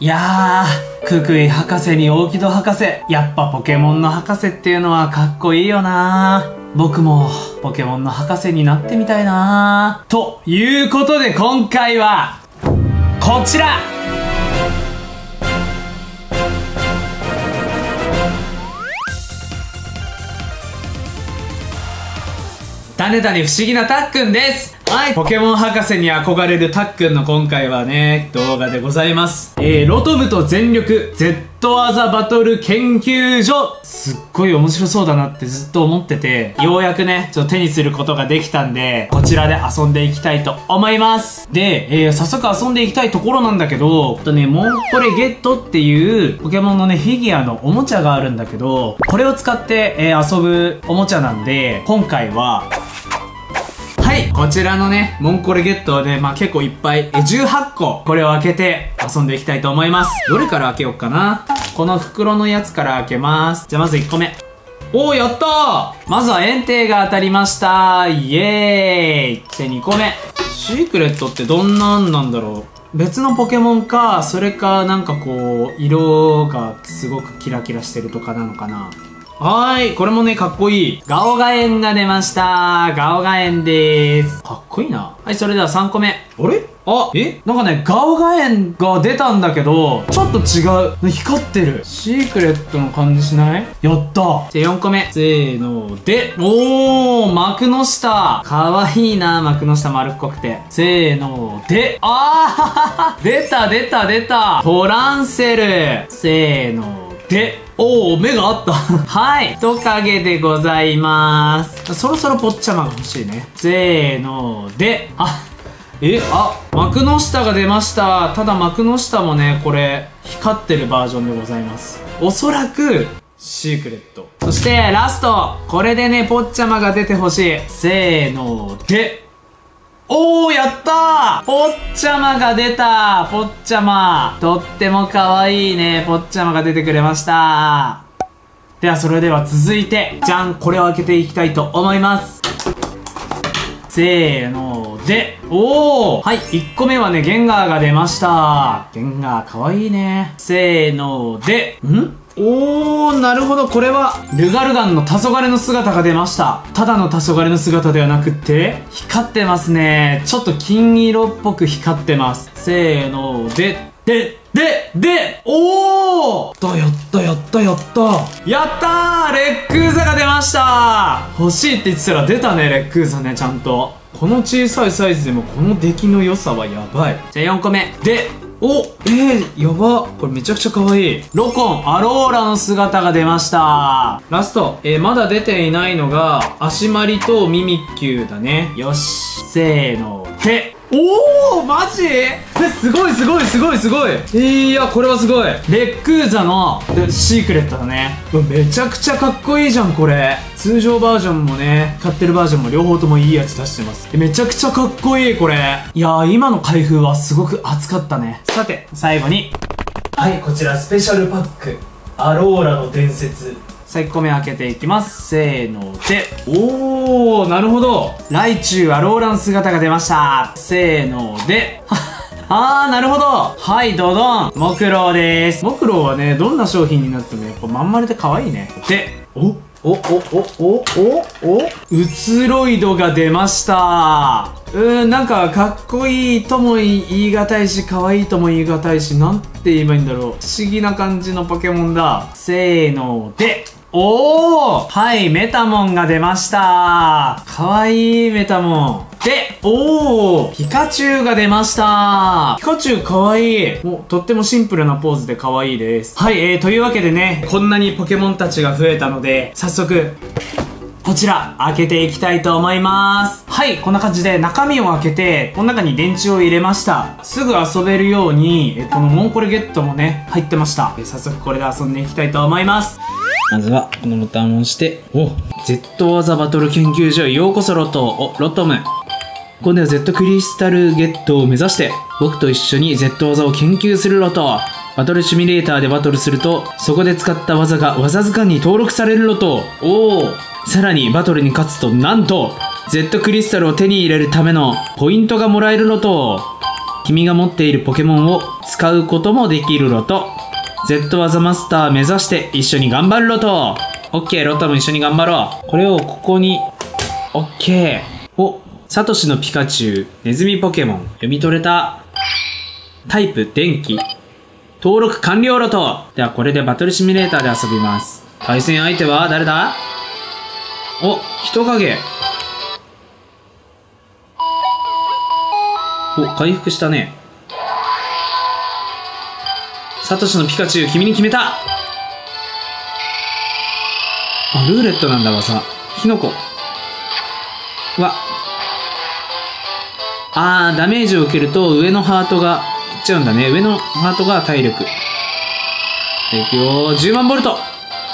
いやー、ククイ博士にオーキド博士。やっぱポケモンの博士っていうのはかっこいいよなー。僕もポケモンの博士になってみたいなー。ということで今回は、こちら種種不思議なたっくんです。はい、ポケモン博士に憧れるたっくんの今回はね、動画でございます。ロトムと全力 Z 技バトル研究所。すっごい面白そうだなってずっと思ってて、ようやくね、ちょっと手にすることができたんで、こちらで遊んでいきたいと思います。で、早速遊んでいきたいところなんだけど、モンコレゲットっていうポケモンのね、フィギュアのおもちゃがあるんだけど、これを使って、遊ぶおもちゃなんで、今回は、はい、こちらのね、モンコレゲットはね、まあ結構いっぱい、18個、これを開けて遊んでいきたいと思います。どれから開けようかな。この袋のやつから開けます。じゃあまず1個目。おー、やったー。まずは炎帝が当たりました。イエーイ。で、2個目。シークレットってどんなんなんだろう。別のポケモンか、それかなんかこう、色がすごくキラキラしてるとかなのかな。はーい、これもね、かっこいい。ガオガエンが出ました。ガオガエンでーす。かっこいいな。はい、それでは3個目。あれ？あ、なんかね、ガオガエンが出たんだけど、ちょっと違う。光ってる。シークレットの感じしない？やった。で、4個目。せーの、で。おー、幕の下。かわいいな、幕の下丸っこくて。せーの、で。あー、出た、出た、出た。トランセル。せーの、で、おー、目があった。はい、人影でございます。そろそろポッチャマが欲しいね。せーの、で、幕の下が出ました。ただ幕の下もね、これ、光ってるバージョンでございます。おそらく、シークレット。そして、ラスト。これでね、ポッチャマが出てほしい。せーの、で、おー、やったー！ポッチャマが出た！ポッチャマ！とっても可愛いね。ポッチャマが出てくれました。では、それでは続いて、じゃん！これを開けていきたいと思います。せーので、おー！はい、1個目はね、ゲンガーが出ました。ゲンガー可愛いね。せーので、おー、なるほど。これはルガルガンの黄昏の姿が出ました。ただの黄昏の姿ではなくて光ってますね。ちょっと金色っぽく光ってます。せーので、で、おー、やったやったー。レックーザが出ました。欲しいって言ってたら出たね、レックーザね。ちゃんとこの小さいサイズでもこの出来の良さはやばい。じゃあ4個目で、お、やば。これめちゃくちゃ可愛い。ロコン、アローラの姿が出ました。ラスト、まだ出ていないのが、アシマリとミミッキューだね。よし。せーの、で。おー、マジ？すごい。いや、これはすごい。レックーザのシークレットだね。めちゃくちゃかっこいいじゃん、これ。通常バージョンもね、買ってるバージョンも両方ともいいやつ出してます。めちゃくちゃかっこいい、これ。いやー、今の開封はすごく熱かったね。さて、最後に。はい、こちらスペシャルパック。アローラの伝説。さあ、1個目開けていきます。せーので。おー、なるほど。ライチュウ、アローラの姿が出ました。せーので。なるほど。はい、ドドン。モクロウです。モクロウはね、どんな商品になってもやっぱまん丸で可愛いね。で、うつろいどが出ました。なんかかっこいいとも言い難いし、可愛いとも言い難いし、なんて言えばいいんだろう。不思議な感じのポケモンだ。せーので。おー、はい、メタモンが出ました。かわいいメタモン。で、おー、ピカチュウが出ました。ピカチュウかわいい。もう、とってもシンプルなポーズでかわいいです。はい、というわけでね、こんなにポケモンたちが増えたので、早速、こちら、開けていきたいと思います。はい、こんな感じで中身を開けて、この中に電池を入れました。すぐ遊べるように、このモンコレゲットもね、入ってました。早速これで遊んでいきたいと思います。まずは、このボタンを押して、Z 技バトル研究所へようこそロトを、ロトム。今度は Z クリスタルゲットを目指して、僕と一緒に Z 技を研究するロト。バトルシミュレーターでバトルすると、そこで使った技が技図鑑に登録されるロト。さらに、バトルに勝つと、なんと、Z クリスタルを手に入れるためのポイントがもらえるロト。君が持っているポケモンを使うこともできるロト。Z 技マスター目指して一緒に頑張るロト。オッケー、ロトも一緒に頑張ろう。これをここに、オッケー。お、サトシのピカチュウ、ネズミポケモン、読み取れた。タイプ、電気。登録完了ロト。ではこれでバトルシミュレーターで遊びます。対戦相手は誰だ？お、人影。お、回復したね。サトシのピカチュウ、君に決めた。あ、ルーレットなんだわさ。キノコ。わ。あー、ダメージを受けると上のハートがいっちゃうんだね。上のハートが体力。いくよー、10万ボルト。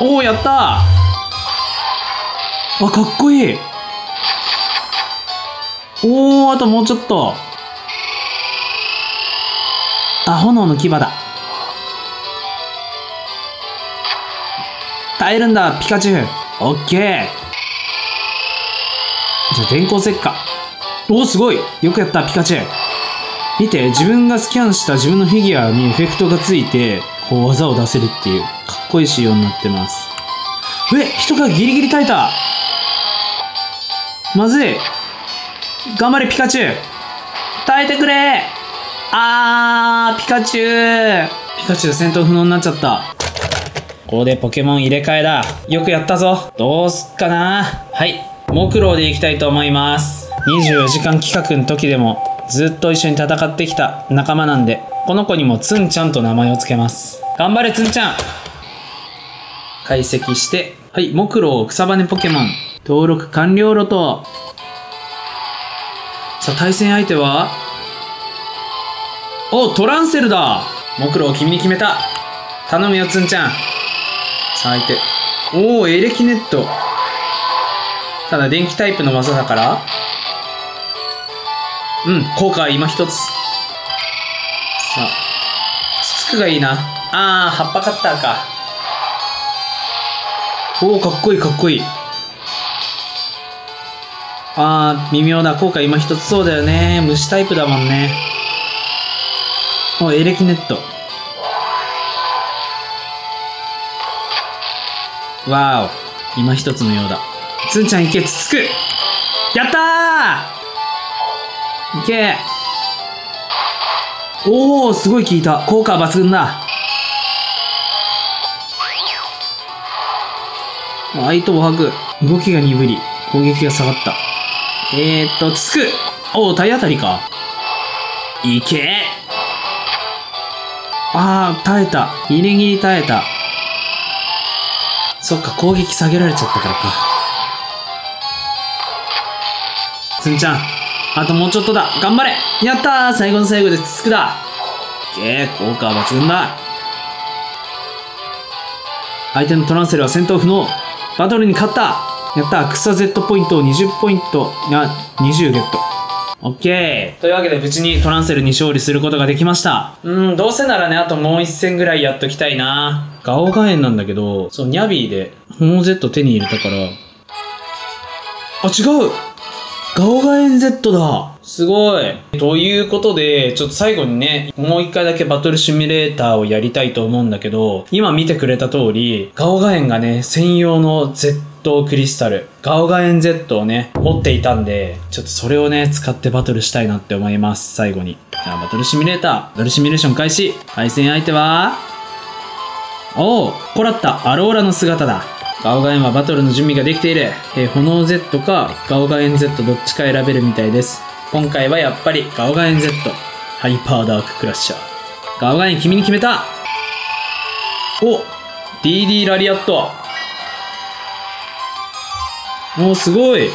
おー、やったー。あ、かっこいい。おー、あともうちょっと。あ、炎の牙だ。耐えるんだ、ピカチュウ。オッケー。じゃあ電光石火。おお、すごい。よくやったピカチュウ。見て、自分がスキャンした自分のフィギュアにエフェクトがついてこう技を出せるっていうかっこいい仕様になってます。え、人がギリギリ耐えた。まずい。頑張れピカチュウ、耐えてくれ。あー、ピカチュウ、ピカチュウ戦闘不能になっちゃった。ここでポケモン入れ替えだ。よくやったぞ。どうすっかな。はい。モクロウでいきたいと思います。24時間企画の時でもずっと一緒に戦ってきた仲間なんで、この子にもツンちゃんと名前をつけます。頑張れツンちゃん。解析して。はい。モクロウ草羽ポケモン。登録完了ロト。さあ、対戦相手は？お、トランセルだ。モクロウ君に決めた。頼むよツンちゃん。相手。おお、エレキネット。ただ電気タイプの技だから、うん、効果は今一つ。さあ、つつくがいいな。あー、葉っぱカッターか。おお、かっこいいかっこいい。あー、微妙だ。効果今一つ。そうだよね、虫タイプだもんね。お、エレキネット。わお、今一つのようだ。つんちゃんいけ、つつく。やったー、いけ。おお、すごい効いた。効果は抜群だ。相手を吐く。動きが鈍り、攻撃が下がった。つつく。おお、体当たりか。いけ。あー、耐えた。ギリギリ耐えた。そっか、攻撃下げられちゃったからか。つんちゃん、あともうちょっとだ。頑張れ。やったー、最後の最後でつつくだ。オッケー、効果は抜群だ。相手のトランセルは戦闘不能。バトルに勝った。やったー、草 Z ポイントを20ポイント、20ゲット。オッケー。というわけで無事にトランセルに勝利することができました。どうせならね、あともう一戦ぐらいやっときたいな。ガオガエンなんだけど、そう、ニャビーで、ホモ Z 手に入れたから。あ、違う！ガオガエン Z だ！すごい！ということで、ちょっと最後にね、もう一回だけバトルシミュレーターをやりたいと思うんだけど、今見てくれた通り、ガオガエンがね、専用の Z クリスタル、ガオガエン Z をね、持っていたんで、ちょっとそれをね、使ってバトルしたいなって思います、最後に。じゃあ、バトルシミュレーター、バトルシミュレーション開始！対戦相手は、おお、コラッタ、アローラの姿だ。ガオガエンはバトルの準備ができている。炎 Z かガオガエン Z どっちか選べるみたいです。今回はやっぱりガオガエン Z。ハイパーダーククラッシャー。ガオガエン君に決めた。お、DD ラリアット。おお、すごい。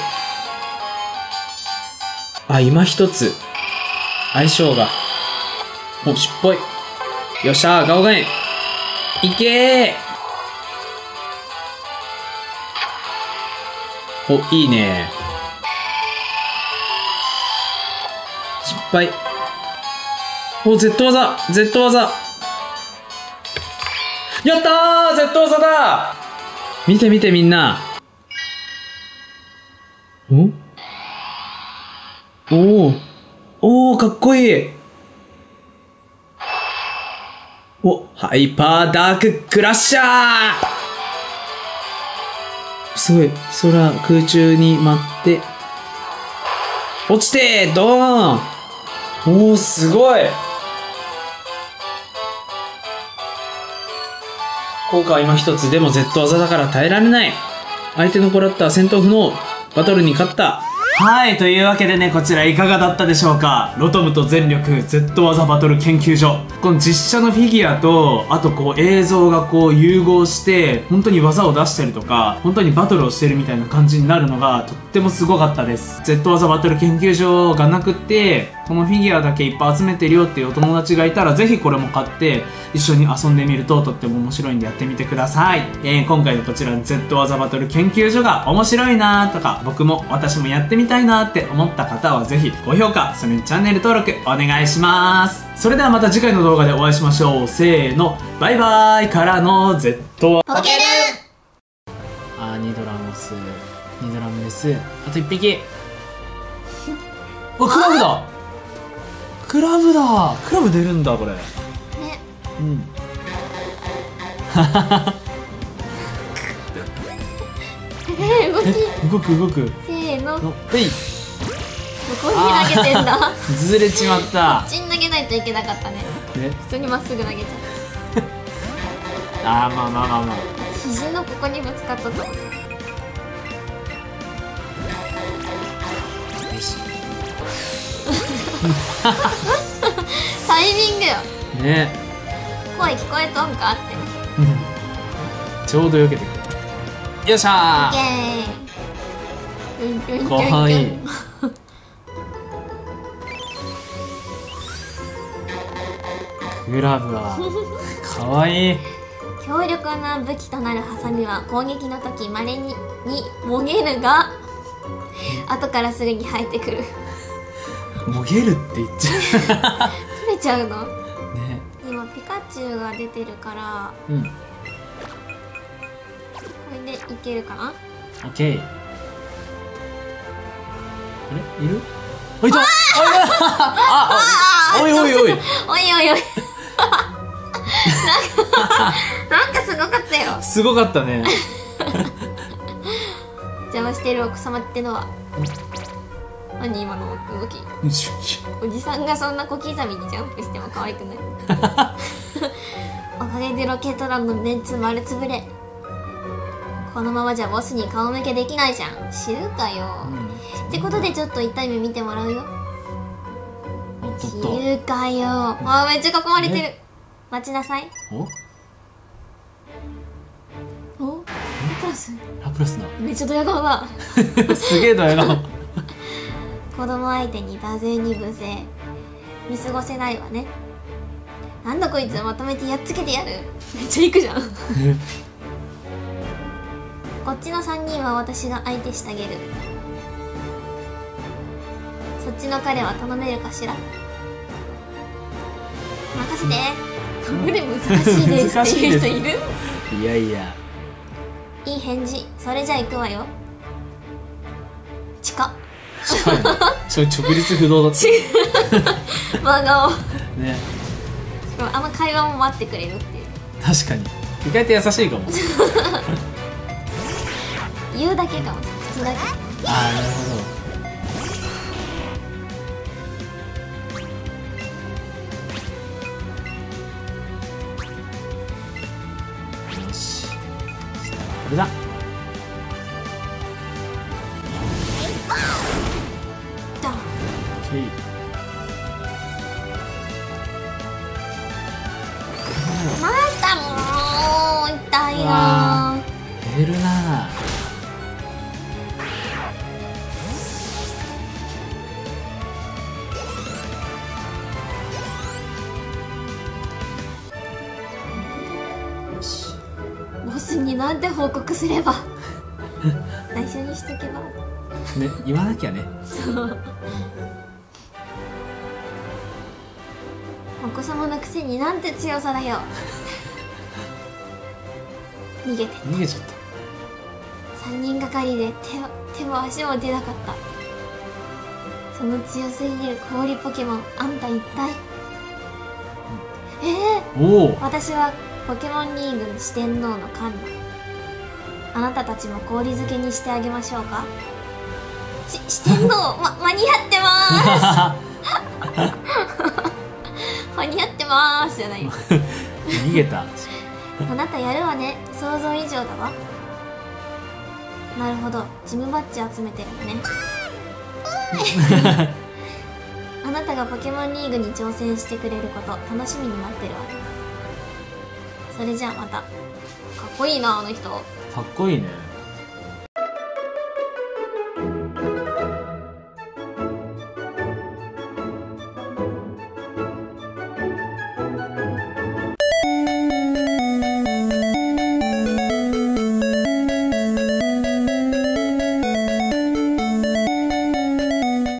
あ、今一つ。相性が。お、しっぽい。よっしゃー、ガオガエン。いけー。お、いいね。失敗。お、Z 技！ Z 技！やったー！ Z 技だ！見て見てみんな。ん？おお。おお、かっこいい。お、ハイパーダーククラッシャー。すごい、空、空中に舞って、落ちて、ドーン。おー、すごい。効果は今一つ、でも Z 技だから耐えられない。相手のコラッタは戦闘不能。バトルに勝った。はい、というわけでね、こちらいかがだったでしょうか。ロトムと全力 Z 技バトル研究所。この実写のフィギュアと、あとこう映像がこう融合して、本当に技を出したりとか、本当にバトルをしてるみたいな感じになるのがとってもすごかったです。Z 技バトル研究所がなくって、このフィギュアだけいっぱい集めてるよっていうお友達がいたら、ぜひこれも買って、一緒に遊んでみるととっても面白いんでやってみてください。今回のこちらの Z 技バトル研究所が面白いなーとか、僕も私もやってみたいなーって思った方はぜひ高評価、それにチャンネル登録お願いします。それではまた次回の動画でお会いしましょう。せーの、バイバーイからの Z ポケルン。あー、ニドラモス、ニドラムです。あと1匹。お、クラブだクラブだクラブ出るんだ、これ。うん、動く動くせーのどこに投げてんだずれちまったこっちに投げないといけなかったね普通にまっすぐ投げちゃったあーまあまあまあまあ肘のここにぶつかったと思うよしタイミングよね声聞こえとんかってちょうど避けてくるよっしゃーかわいいグラブはかわいい強力な武器となるハサミは攻撃の時まれにもげるが後からすぐに生えてくるもげるって言っちゃう取れちゃうのピカチュウが出てるから、うん、これでいけるかな OK あれいるあいたあおいおいおいおいおいおいなんかすごかったよすごかったね邪魔してる奥様ってのは何今の動きおじさんがそんな小刻みにジャンプしても可愛くないおかげでロケット団のメンツ丸つぶれこのままじゃボスに顔向けできないじゃん知るかよ、うん、ってことでちょっと痛い目見てもらうよ知るかよあめっちゃ囲まれてる待ちなさいおラプラスなめっちゃドヤ顔だすげえドヤ顔子供相手に多勢に無勢見過ごせないわねなんだこいつまとめてやっつけてやるめっちゃいくじゃんこっちの3人は私が相手してあげるそっちの彼は頼めるかしら任せてここで難しいですっていう人いるいやいやいい返事それじゃ行くわよチカそれ直立不動だった真顔ねあの会話も待ってくれるっていう確かに意外と優しいかも言うだけかも口だけああなるほどよしそしたらこれだまたもう痛いな減るなよしボスになんて報告すれば内緒にしとけばね言わなきゃねそうお子様のくせになんて強さだよ逃げちゃった3人がかりで手も足も出なかったその強すぎる氷ポケモンあんた一体、おお、私はポケモンリーグ四天王のカンナ。あなたたちも氷漬けにしてあげましょうか。四天王、間に合ってまーす。間に合ってまーすじゃないよ。逃げた。あなたやるわね、想像以上だわ。なるほど、ジムバッジ集めてるのね。あなたがポケモンリーグに挑戦してくれること楽しみに待ってるわ。それじゃあまた。かっこいいな、あの人。かっこいいね。